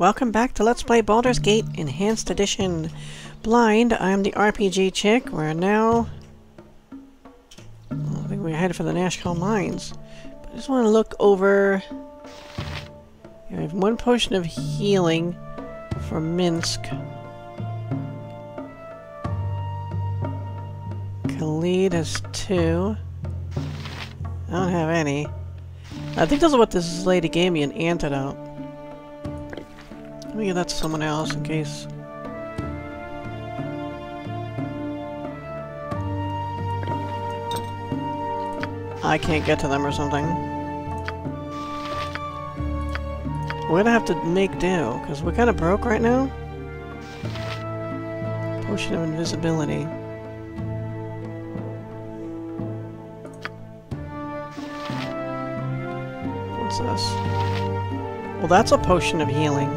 Welcome back to Let's Play Baldur's Gate Enhanced Edition. Blind, I'm the RPG Chick. We're now... I think we're headed for the Nashkel Mines. But I just want to look over... I have one potion of healing for Minsk. Khalid has two. I don't have any. I think this is what this lady gave me, an antidote. Let me give that to someone else in case. I can't get to them or something. We're gonna have to make do, because we're kinda broke right now. Potion of invisibility. This. Well, that's a potion of healing.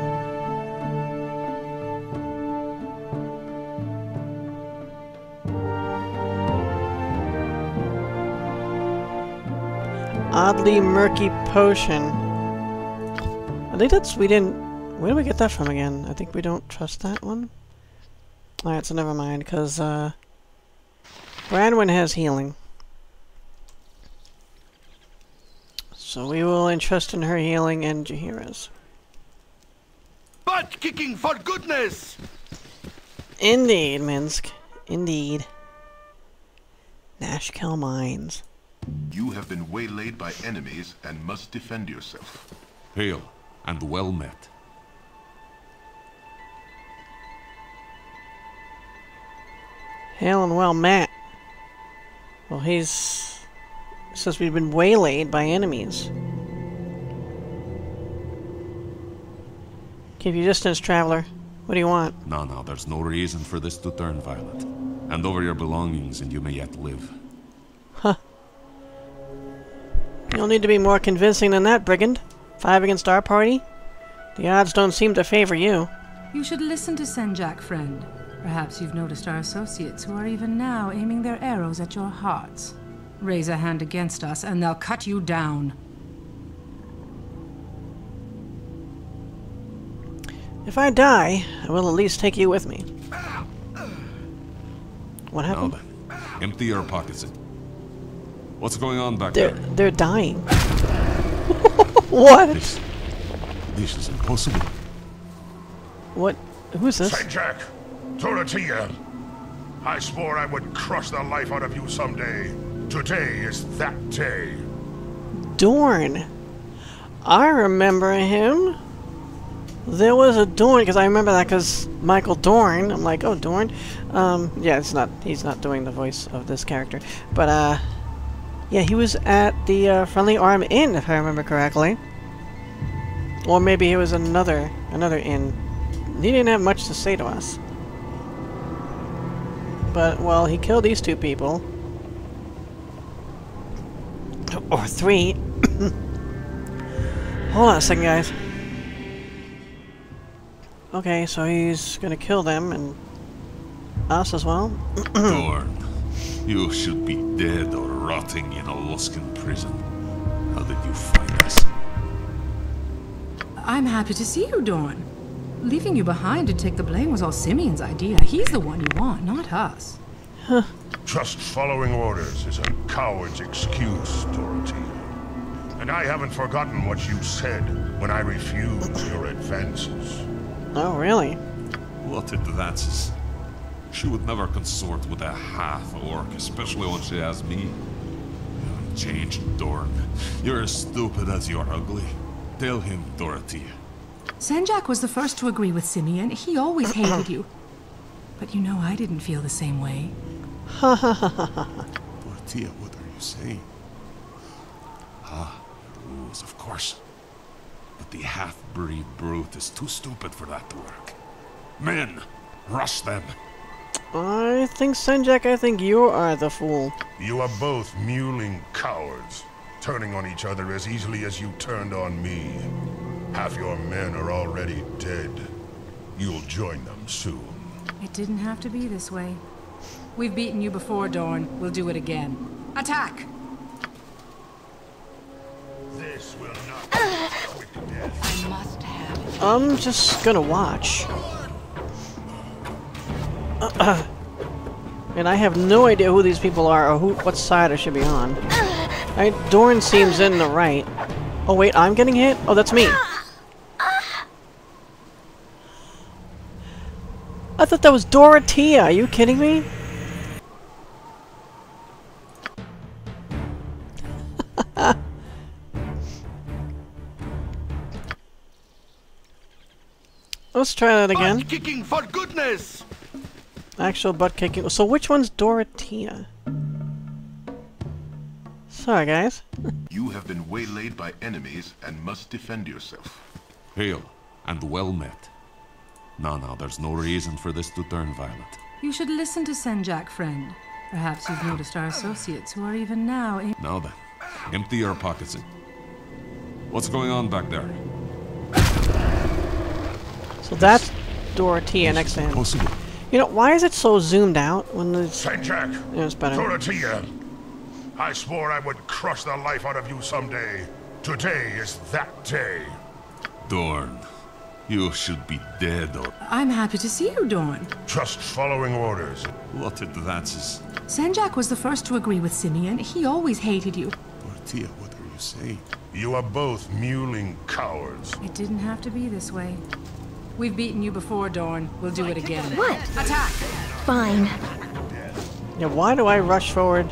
Oddly murky potion. I think that's... we didn't... Where did we get that from again? I think we don't trust that one. Alright, so never mind, because, Branwen has healing. So we will entrust in her healing and Jaheira's. Butt kicking for goodness! Indeed, Minsk. Indeed. Nashkel Mines. You have been waylaid by enemies and must defend yourself. Hail, and well met. Hail and well met. Well, he's... says we've been waylaid by enemies. Keep your distance, traveler. What do you want? No, there's no reason for this to turn violent. Hand over your belongings and you may yet live. Huh. You'll need to be more convincing than that, brigand. 5 against our party? The odds don't seem to favor you. You should listen to Senjak, friend. Perhaps you've noticed our associates who are even now aiming their arrows at your hearts. Raise a hand against us, and they'll cut you down. If I die, I will at least take you with me. What happened? Now then, empty your pockets. What's going on back there? They're dying. What? This is impossible. What? Who is this? Senjak! Toratia! I swore I would crush the life out of you someday. Today is that day. Dorn. I remember him. There was a Dorn, because I remember that because Michael Dorn. I'm like, oh, Dorn. Yeah, it's not. He's not doing the voice of this character. But, yeah, he was at the Friendly Arm Inn, if I remember correctly. Or maybe it was another inn. He didn't have much to say to us. But, well, he killed these two people. Or 3. Hold on a second, guys. Okay, so he's gonna kill them and us as well. Dorn, you should be dead or rotting in a Luskan prison. How did you find us? I'm happy to see you, Dorn. Leaving you behind to take the blame was all Simeon's idea. He's the one you want, not us. Huh. Just following orders is a coward's excuse, Dorothy. And I haven't forgotten what you said when I refused your advances. Oh, really? What advances? She would never consort with a half-orc, especially when she has me. You've changed, Dorn. You're as stupid as you're ugly. Tell him, Dorothy. Senjak was the first to agree with Simeon. He always hated you. But you know I didn't feel the same way. Ha ha ha ha ha. Dorothea, what are you saying? Ah, rules, of course. But the half-breed brute is too stupid for that to work. Men, rush them. I think, Senjak, I think you are the fool. You are both mewling cowards, turning on each other as easily as you turned on me. Half your men are already dead. You'll join them soon. It didn't have to be this way. We've beaten you before, Dorn. We'll do it again. Attack! This will not... I'm just gonna watch. And I have no idea who these people are or what side I should be on. Dorn seems in the right. Oh wait, I'm getting hit? Oh, that's me. I thought that was Dorothea. Are you kidding me? Let's try that again. Butt kicking for goodness. Actual butt kicking. So which one's Dorothea? Sorry, guys. You have been waylaid by enemies and must defend yourself. Hail, and well met. No, there's no reason for this to turn violent. You should listen to Senjak, friend. Perhaps you've noticed our associates who are even now in... Now then, empty your pockets in. What's going on back there? So that's Dorothea next to him. Possible. You know, why is it so zoomed out when it's... Senjak! It's better. Dorothea! I swore I would crush the life out of you someday. Today is that day. Dorn, you should be dead or... I'm happy to see you, Dorn. Just following orders. What advances? Senjak was the first to agree with Simeon. He always hated you. Dorothea, what are you saying? You are both mewling cowards. It didn't have to be this way. We've beaten you before, Dorn. We'll do it again. What? Attack! Fine. Now, why do I rush forward?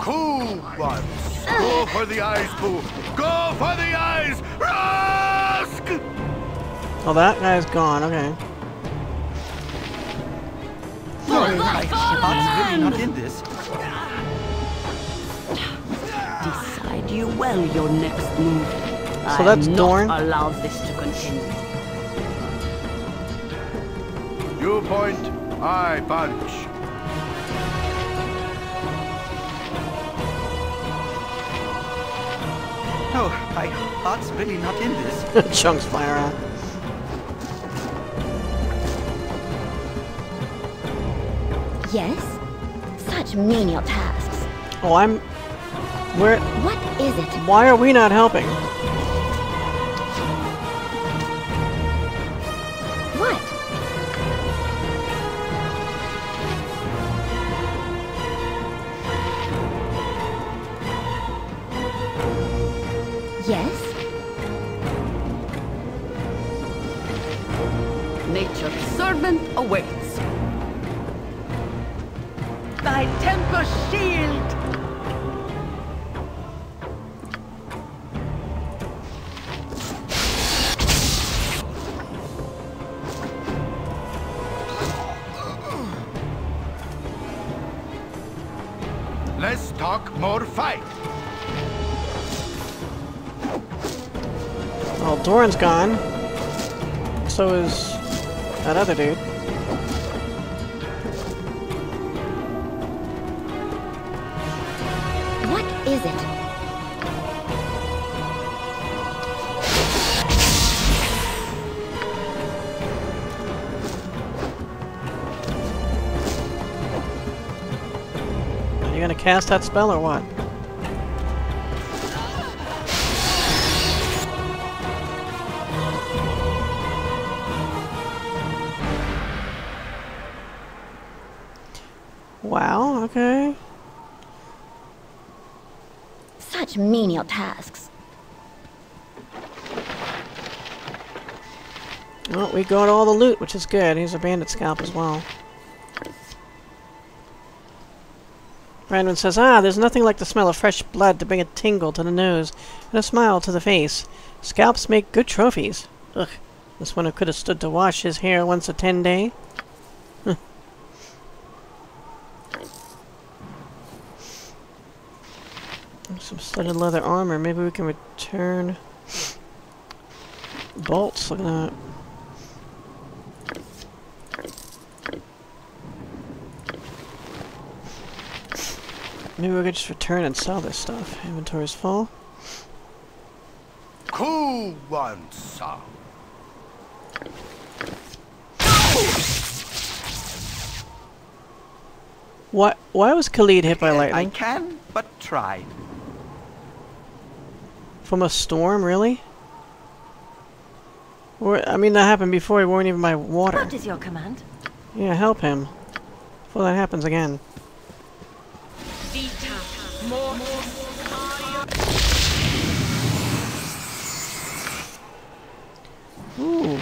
Cool, run. Go for the eyes, Boo. Go for the eyes! Rusk! Oh, that guy's gone. Okay. Sorry, I'm really not in this. Decide you well your next move. So that's Dorn. Not allow this to continue. You point, I punch. No, my heart's really not in this. Chunks fire out. Yes? Such menial tasks. Oh, I'm... Where... What is it? Why are we not helping? Awaits. Thy Tempus shield. Less talk, more fight. Well, Dorn's gone. So is that other dude. Cast that spell or what? Wow, okay. Such menial tasks. Well, we got all the loot, which is good. Here's a bandit scalp as well. Branwen says, there's nothing like the smell of fresh blood to bring a tingle to the nose and a smile to the face. Scalps make good trophies. Ugh, this one who could have stood to wash his hair once a 10-day. Huh. Some studded leather armor. Maybe we can return bolts. Look at that. Maybe we could just return and sell this stuff. Inventory is full. Cool one, son. What? Why was Khalid hit by lightning? I can but try. From a storm, really? Or, I mean, that happened before. He weren't even my water. What is your command? Yeah, help him. Before that happens again. Ooh.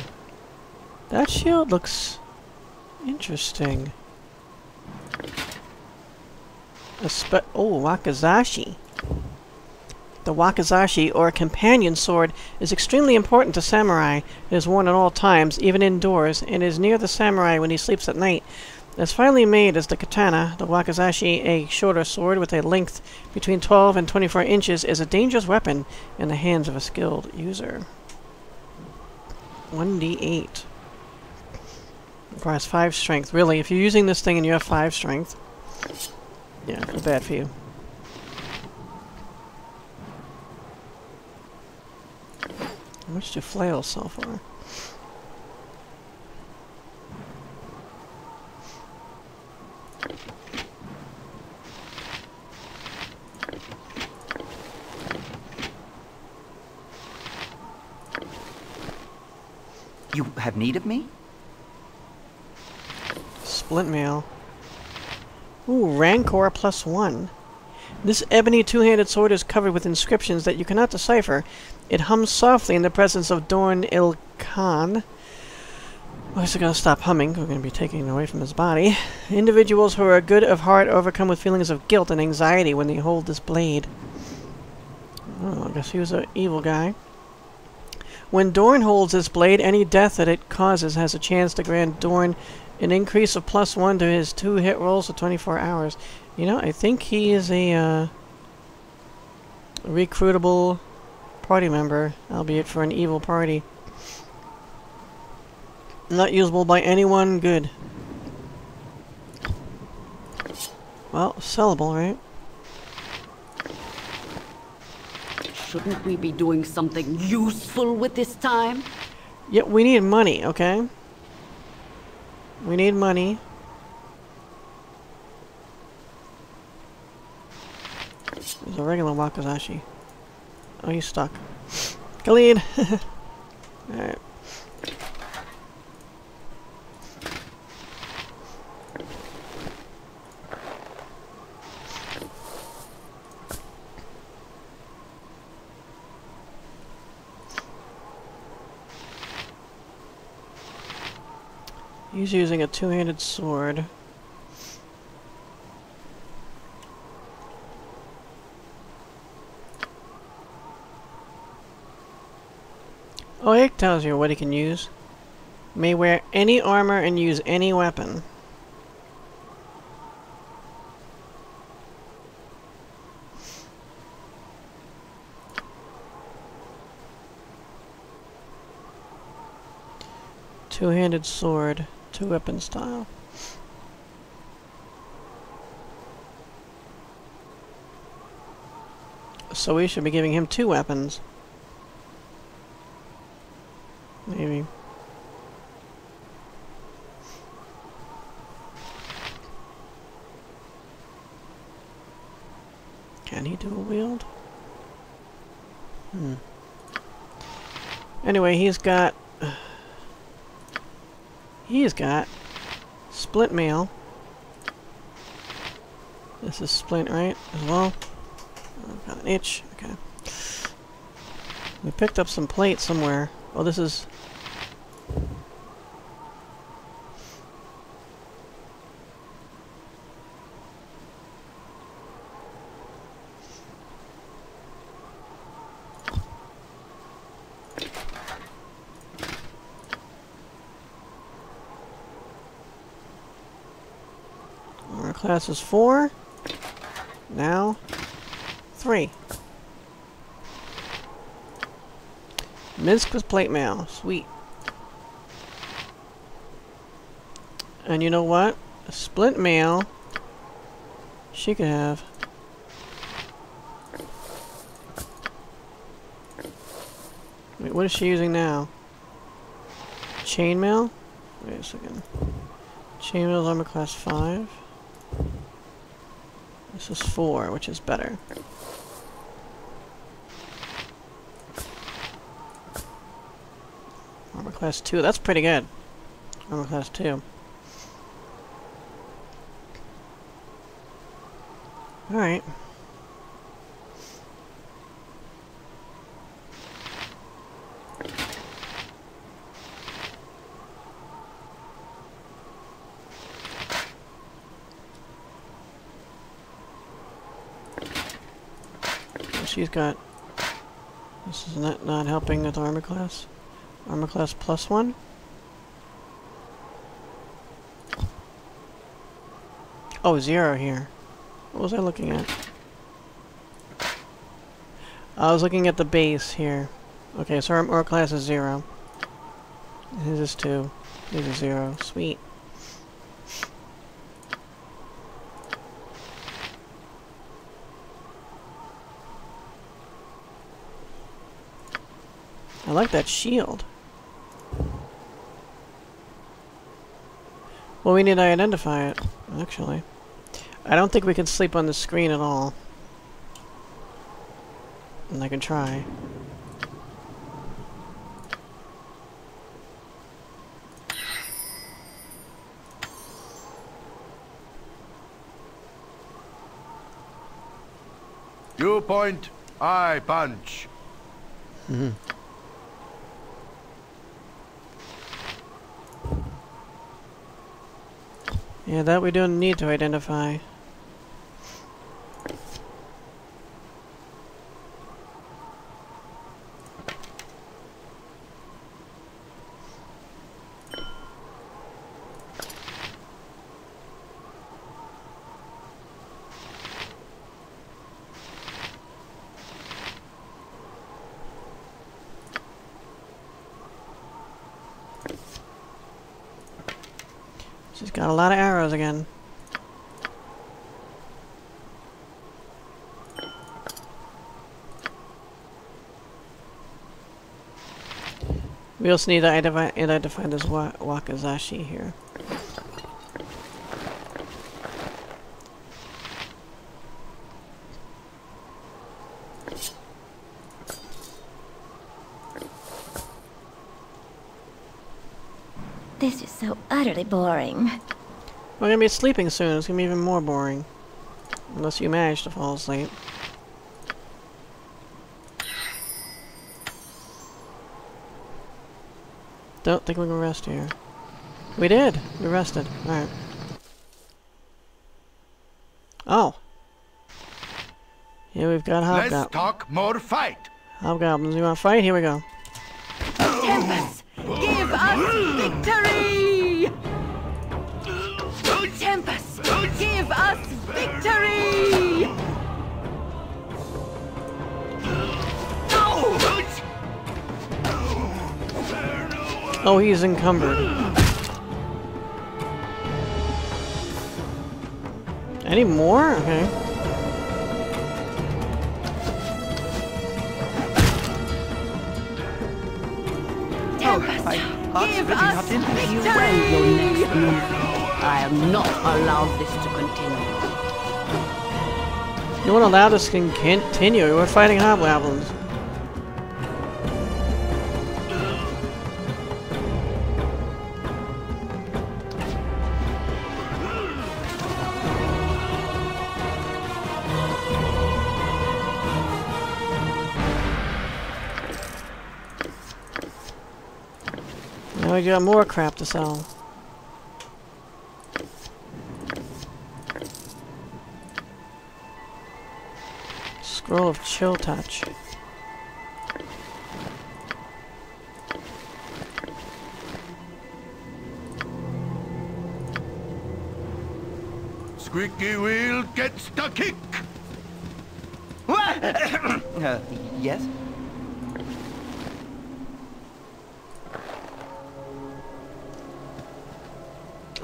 That shield looks interesting. Oh, Wakizashi. The Wakizashi, or companion sword, is extremely important to samurai. It is worn at all times, even indoors, and is near the samurai when he sleeps at night. As finely made as the katana, the Wakizashi, a shorter sword with a length between 12 and 24 inches, is a dangerous weapon in the hands of a skilled user. 1d8. Requires 5 strength. Really, if you're using this thing and you have 5 strength, yeah, it's bad for you. How much do flails sell for? You have need of me? Splint mail. Ooh, Rancor +1. This ebony two-handed sword is covered with inscriptions that you cannot decipher. It hums softly in the presence of Dorn Il Khan. Well, it's going to stop humming. We're going to be taking it away from his body. Individuals who are good of heart overcome with feelings of guilt and anxiety when they hold this blade. Oh, I guess he was an evil guy. When Dorn holds this blade, any death that it causes has a chance to grant Dorn an increase of +1 to his 2 hit rolls for 24 hours. You know, I think he is a recruitable party member, albeit for an evil party. Not usable by anyone good. Well, sellable, right? Shouldn't we be doing something useful with this time? Yeah, we need money, okay? We need money. There's a regular Wakizashi. Oh, he's stuck. Khalid! Alright. He's using a two-handed sword. Oh, it tells you what he can use. May wear any armor and use any weapon. Two-handed sword. Weapon style. So we should be giving him 2 weapons. Maybe. Can he dual wield? Hmm. Anyway, he's got splint mail. This is splint, right? As well. I've got an itch. Okay. We picked up some plates somewhere. Oh, this is. Class is 4. Now 3. Minsk was plate mail. Sweet. And you know what? A splint mail she could have. Wait, what is she using now? Chainmail? Wait a second. Chainmail's armor class 5. This is 4, which is better. Armor Class 2, that's pretty good. Armor Class 2. Alright. She's got... This is not helping with armor class. Armor class plus 1. Oh, 0 here. What was I looking at? I was looking at the base here. Okay, so armor class is 0. His is 2. His is 0. Sweet. I like that shield. Well, we need to identify it, actually. I don't think we can sleep on the screen at all. And I can try. You point, I punch. Mm-hmm. Yeah, that we don't need to identify. She's got a lot of arrows again. We also need to identify this Wakizashi here. This is so utterly boring. We're gonna be sleeping soon. It's gonna be even more boring. Unless you manage to fall asleep. Don't think we can rest here. We did! We rested. Alright. Oh! Here we've got Hobgoblins. Let's talk more fight! Hobgoblins, you wanna fight? Here we go. Tempus! Give us victory! Tempus, give us victory! Oh, he's encumbered. Any more? Okay. Tempus, give us victory! I am not allowed this to continue. You won't allow this to continue. We're fighting hobgoblins. Now we got more crap to sell. Roll of chill touch. Squeaky wheel gets the kick. What? Yes.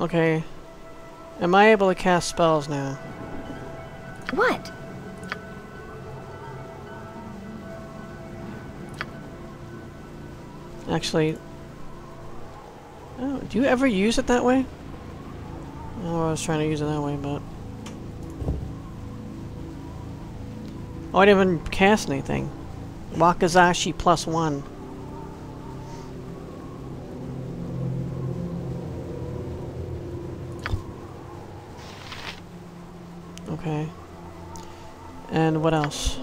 Okay. Am I able to cast spells now? What? Actually, oh, do you ever use it that way? Oh, I was trying to use it that way, but... Oh, I didn't even cast anything. Wakizashi plus 1. Okay. And what else?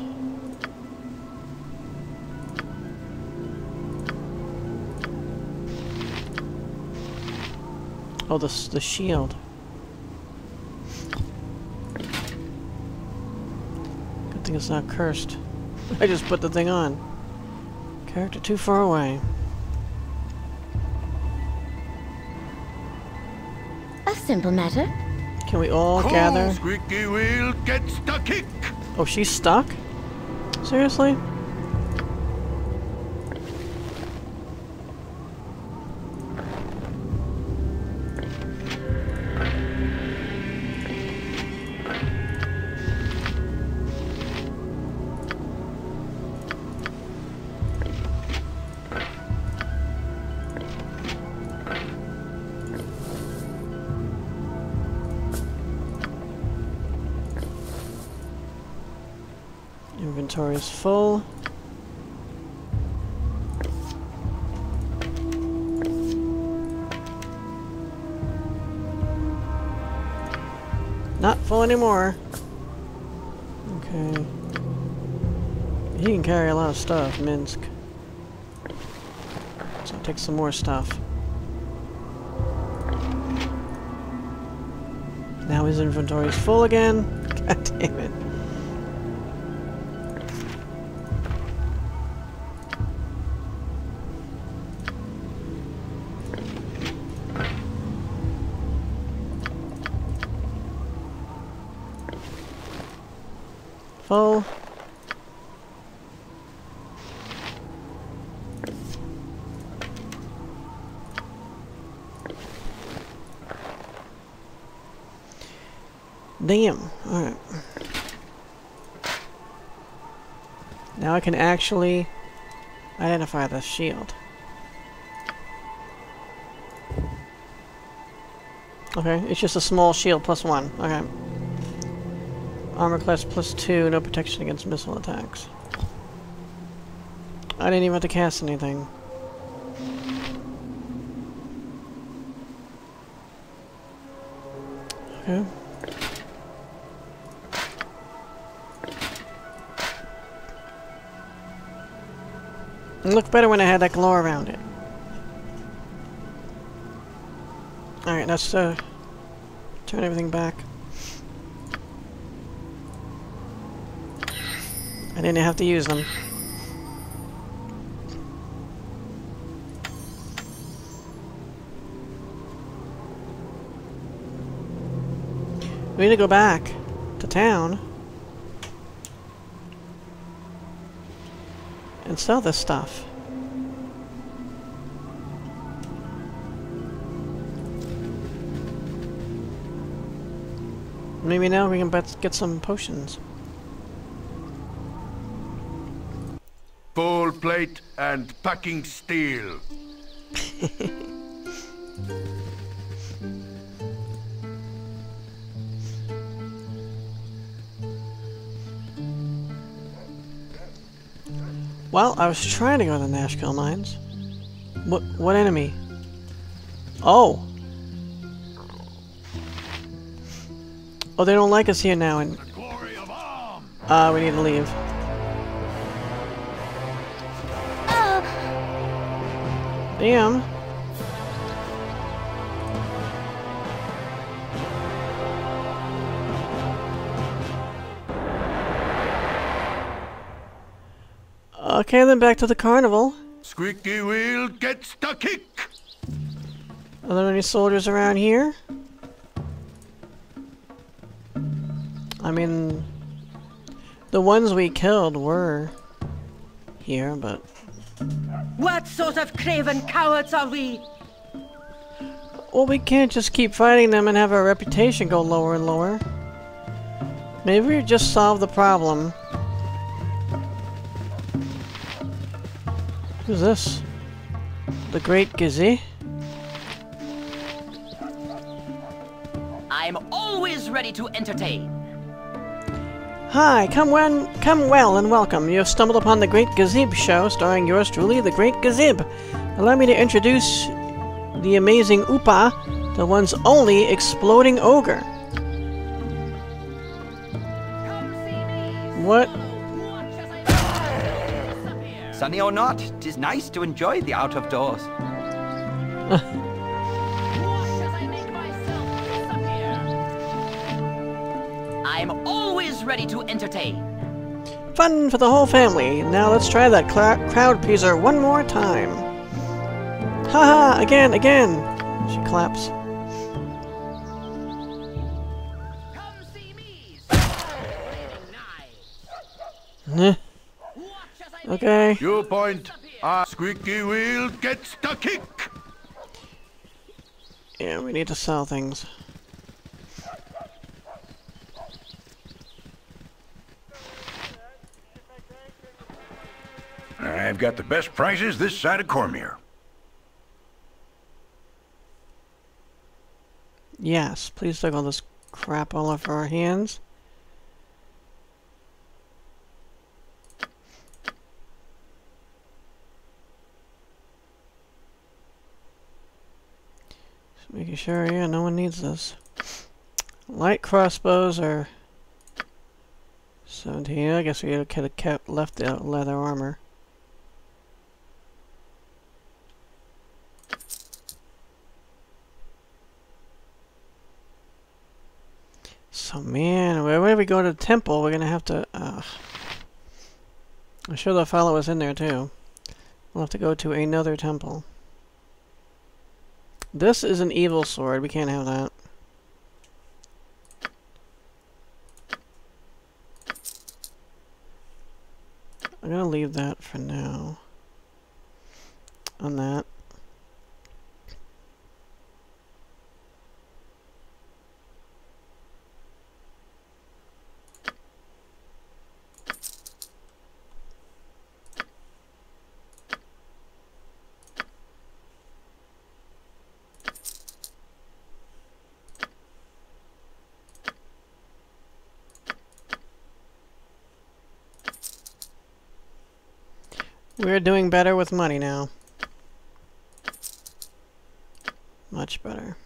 Oh, the shield. Good thing it's not cursed. I just put the thing on. Character too far away. A simple matter. Can we all gather? Squeaky wheel gets the kick. Oh, she's stuck? Seriously? Inventory is full. Not full anymore. Okay. He can carry a lot of stuff, Minsk. So I'll take some more stuff. Now his inventory is full again. God damn it. Full. Damn. Alright. Now I can actually identify the shield. Okay, it's just a small shield +1. Okay. Armor class +2, no protection against missile attacks. I didn't even have to cast anything. Okay. It looked better when I had that glow around it. Alright, let's turn everything back. I didn't have to use them. We need to go back to town and sell this stuff. Maybe now we can get some potions. Full plate and packing steel. Well, I was trying to go to the Nashkel Mines. What enemy? Oh! Oh, they don't like us here now, and... we need to leave. Damn. Okay, then back to the carnival. Squeaky wheel gets the kick. Are there any soldiers around here? I mean, the ones we killed were here, but. What sort of craven cowards are we? Well, we can't just keep fighting them and have our reputation go lower and lower. Maybe we just solve the problem. Who's this? The Great Gazib? I'm always ready to entertain. Hi, come well and welcome. You have stumbled upon The Great Gazib Show, starring yours truly, The Great Gazib. Allow me to introduce the amazing Opa, the one's only exploding ogre. What? Sunny or not, 'tis nice to enjoy the out of doors. I'm always ready to entertain. Fun for the whole family. Now let's try that crowd pleaser one more time. Haha, again, again. She claps. Come see me. Okay. You point. Squeaky wheel gets the kick. Yeah, we need to sell things. I've got the best prices this side of Cormier. Yes, please take all this crap all off our hands. Just making sure, yeah, no one needs this. Light crossbows are 17. I guess we could have kept left the leather armor. Oh man, whenever we go to the temple, we're gonna have to. I'm sure they'll follow us in there too. We'll have to go to another temple. This is an evil sword, we can't have that. I'm gonna leave that for now. On that. We're doing better with money now. Much better.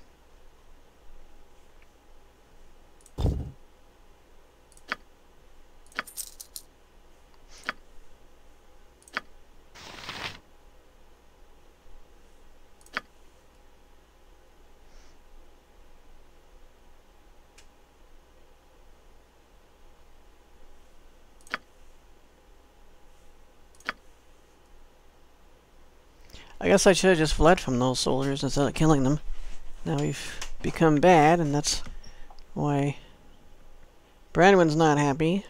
I guess I should have just fled from those soldiers instead of killing them. Now we've become bad, and that's why Branwen's not happy.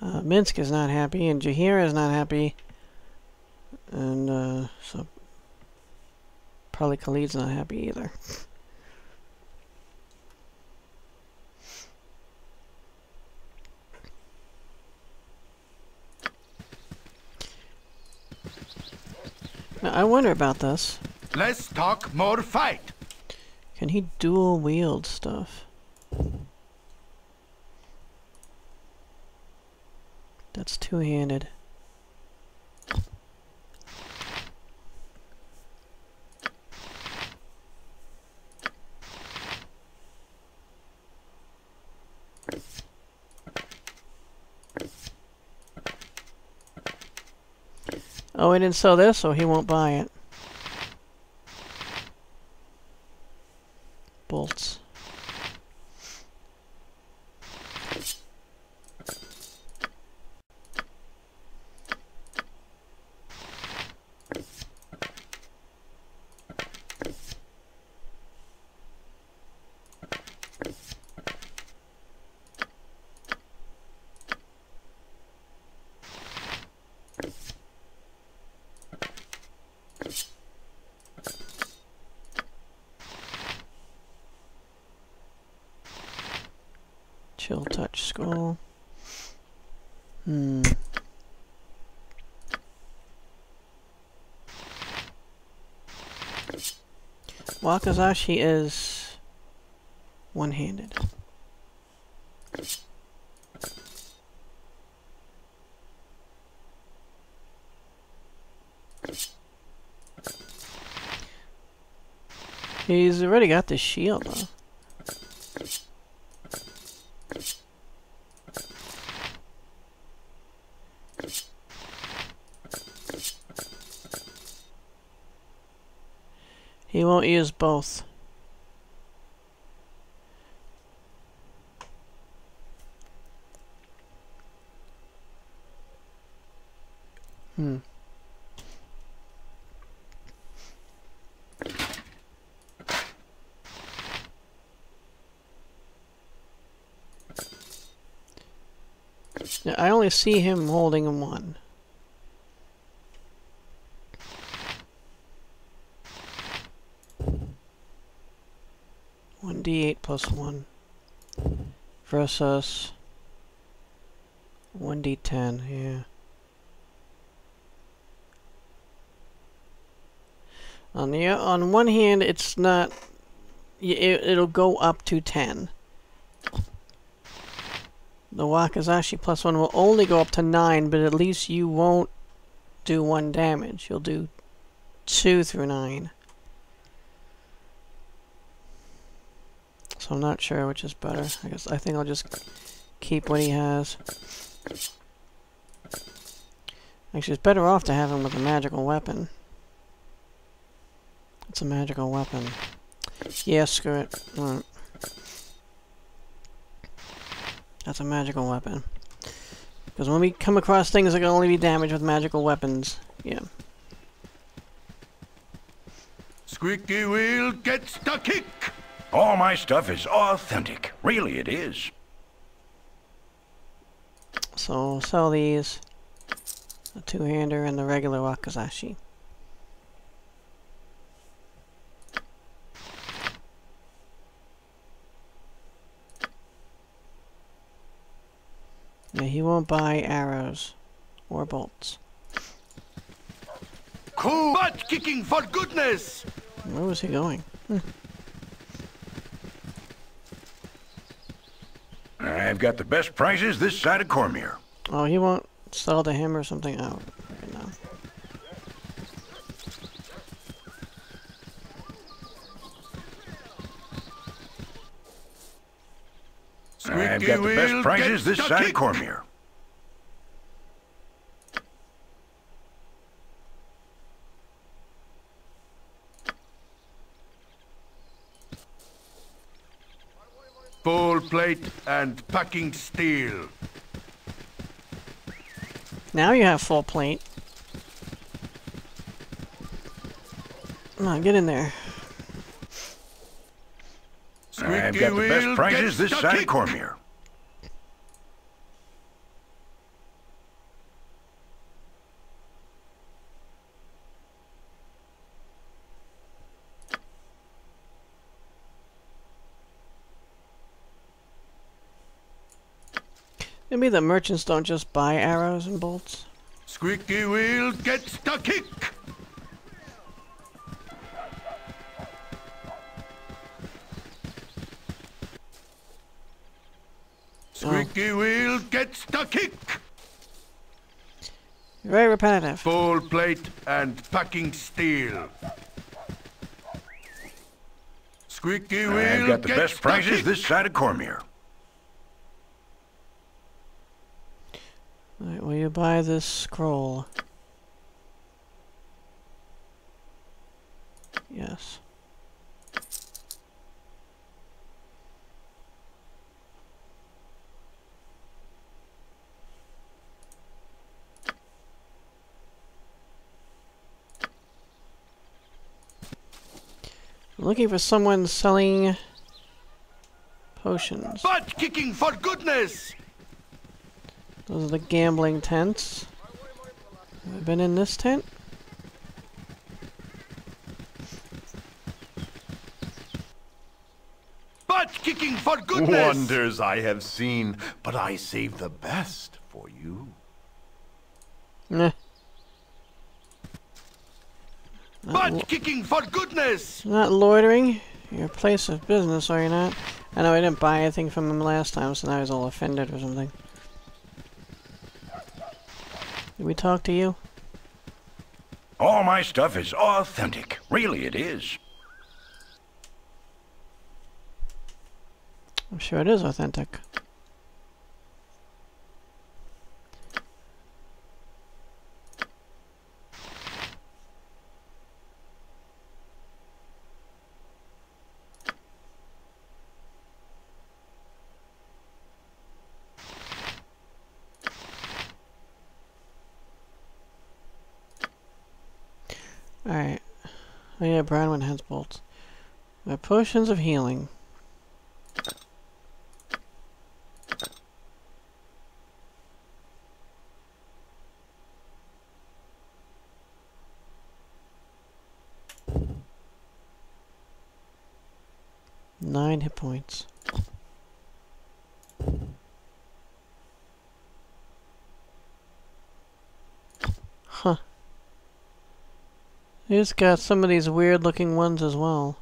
Minsk is not happy, and Jaheira is not happy. And, so... probably Khalid's not happy either. I wonder about this. Let's talk more fight. Can he dual wield stuff? That's two-handed. Oh, we didn't sell this, so he won't buy it. Bolts. Chill touch skull. Wakizashi is one-handed. He's already got the shield though. He won't use both. Now, I only see him holding one. One D8 plus one versus 1D10, yeah. On one hand, it's not. It'll go up to 10. The Wakizashi plus one will only go up to 9, but at least you won't do 1 damage. You'll do 2 through 9. So I'm not sure which is better. I guess I think I'll just keep what he has. Actually, it's better off to have him with a magical weapon. It's a magical weapon. Yeah, screw it. All right. That's a magical weapon. Because when we come across things that can only be damaged with magical weapons, yeah. Squeaky wheel gets the kick! All my stuff is authentic. Really, it is. So, sell these. The two-hander and the regular Wakizashi. Yeah, he won't buy arrows or bolts. Cool butt kicking for goodness! Where was he going? I've got the best prices this side of Cormier. Oh, he won't sell to him or something out right now. I've got the best prizes this side of Cormier. Ball plate and packing steel. Now you have full plate. Come on, get in there. I've got the best prizes this side of Cormier. Maybe the merchants don't just buy arrows and bolts. Squeaky wheel gets the kick! Squeaky wheel gets the kick! Very repetitive. Full plate and packing steel. Squeaky wheel gets the kick! I've got the best prices this side of Cormier. Alright, will you buy this scroll? Yes. I'm looking for someone selling potions. Butt kicking for goodness! Those are the gambling tents. Have I been in this tent? Butt kicking for goodness! Wonders I have seen, but I saved the best for you. Nah. Butt kicking for goodness! Not loitering. Your place of business, are you not? I know I didn't buy anything from him last time, so now he's all offended or something. Did we talk to you? All my stuff is authentic. Really, it is. I'm sure it is authentic. Alright. Oh yeah, Branwen has bolts. The potions of healing. Nine hit points. Huh. He's got some of these weird looking ones as well.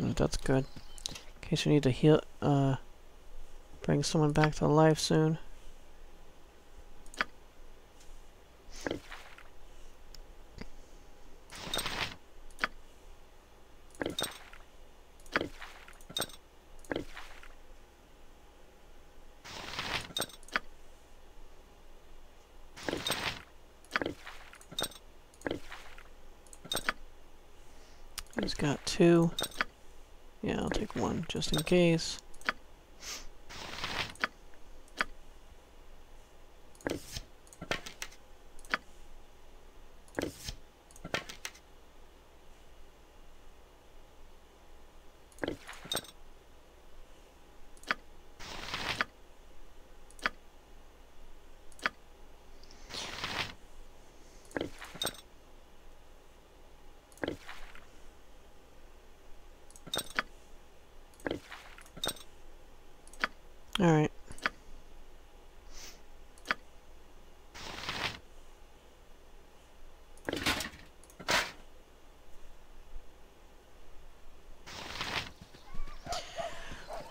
Oh, that's good. In case you need to heal, bring someone back to life soon. He's got two. Yeah, I'll take one, just in case.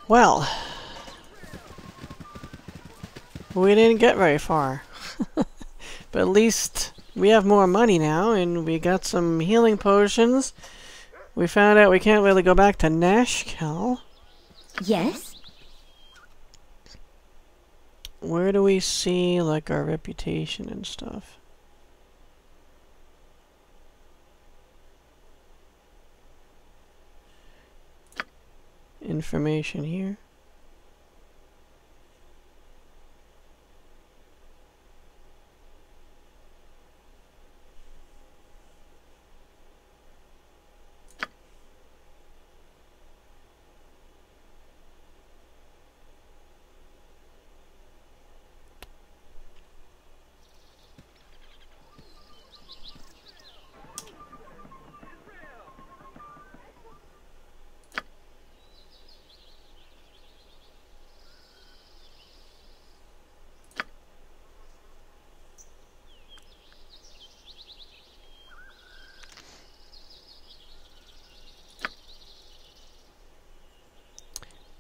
Well, we didn't get very far, but at least we have more money now, and we got some healing potions. We found out we can't really go back to Nashkel. Yes? Where do we see, like, our reputation and stuff? Information here.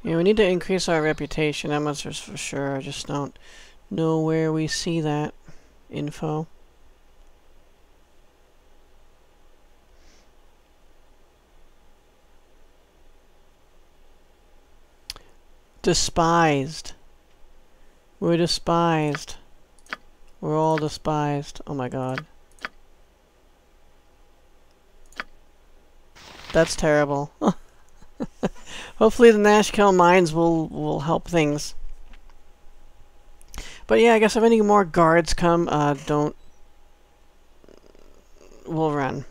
Yeah, we need to increase our reputation, that much is for sure. I just don't know where we see that info. Despised. We're despised. We're all despised. Oh my god. That's terrible. Hopefully the Nashkel Mines will help things. But yeah, I guess if any more guards come, we'll run.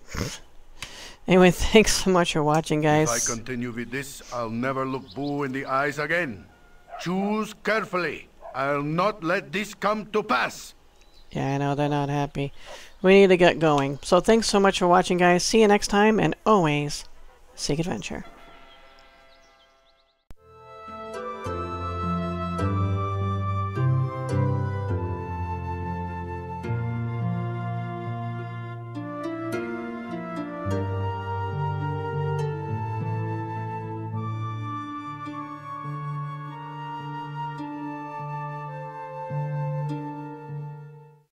Anyway, thanks so much for watching, guys. If I continue with this, I'll never look Boo in the eyes again. Choose carefully. I'll not let this come to pass. Yeah, I know, they're not happy. We need to get going. So thanks so much for watching, guys. See you next time, and always seek adventure.